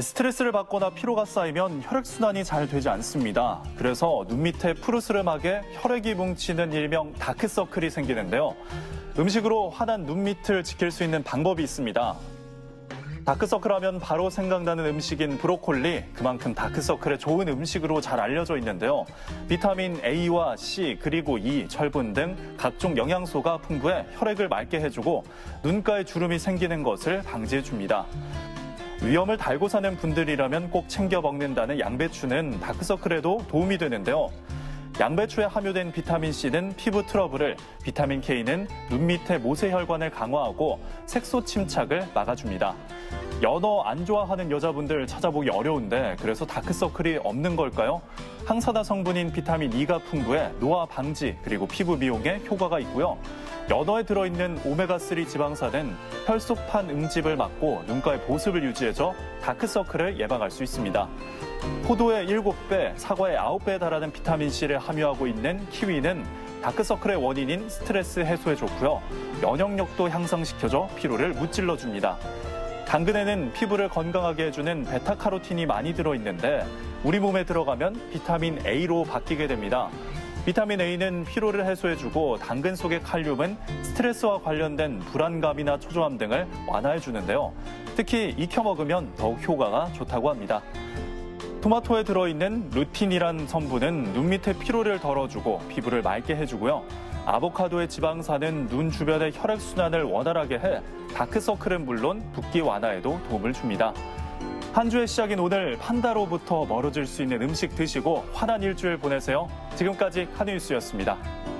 스트레스를 받거나 피로가 쌓이면 혈액순환이 잘 되지 않습니다. 그래서 눈 밑에 푸르스름하게 혈액이 뭉치는 일명 다크서클이 생기는데요. 음식으로 환한 눈 밑을 지킬 수 있는 방법이 있습니다. 다크서클 하면 바로 생각나는 음식인 브로콜리, 그만큼 다크서클에 좋은 음식으로 잘 알려져 있는데요. 비타민 A와 C, 그리고 E, 철분 등 각종 영양소가 풍부해 혈액을 맑게 해주고 눈가에 주름이 생기는 것을 방지해줍니다. 위험을 달고 사는 분들이라면 꼭 챙겨 먹는다는 양배추는 다크서클에도 도움이 되는데요. 양배추에 함유된 비타민C는 피부 트러블을, 비타민K는 눈 밑의 모세혈관을 강화하고 색소 침착을 막아줍니다. 연어 안 좋아하는 여자분들 찾아보기 어려운데 그래서 다크서클이 없는 걸까요? 항산화 성분인 비타민 E가 풍부해 노화 방지 그리고 피부 미용에 효과가 있고요. 연어에 들어있는 오메가3 지방산은 혈소판 응집을 막고 눈가의 보습을 유지해줘 다크서클을 예방할 수 있습니다. 포도의 7배, 사과의 9배에 달하는 비타민C를 함유하고 있는 키위는 다크서클의 원인인 스트레스 해소에 좋고요. 면역력도 향상시켜줘 피로를 무찔러줍니다. 당근에는 피부를 건강하게 해주는 베타카로틴이 많이 들어있는데 우리 몸에 들어가면 비타민 A로 바뀌게 됩니다. 비타민 A는 피로를 해소해주고 당근 속의 칼륨은 스트레스와 관련된 불안감이나 초조함 등을 완화해주는데요. 특히 익혀 먹으면 더욱 효과가 좋다고 합니다. 토마토에 들어있는 루틴이란 성분은 눈 밑에 피로를 덜어주고 피부를 맑게 해주고요. 아보카도의 지방산은 눈 주변의 혈액순환을 원활하게 해 다크서클은 물론 붓기 완화에도 도움을 줍니다. 한 주의 시작인 오늘 판다로부터 멀어질 수 있는 음식 드시고 환한 일주일 보내세요. 지금까지 카누 뉴스였습니다.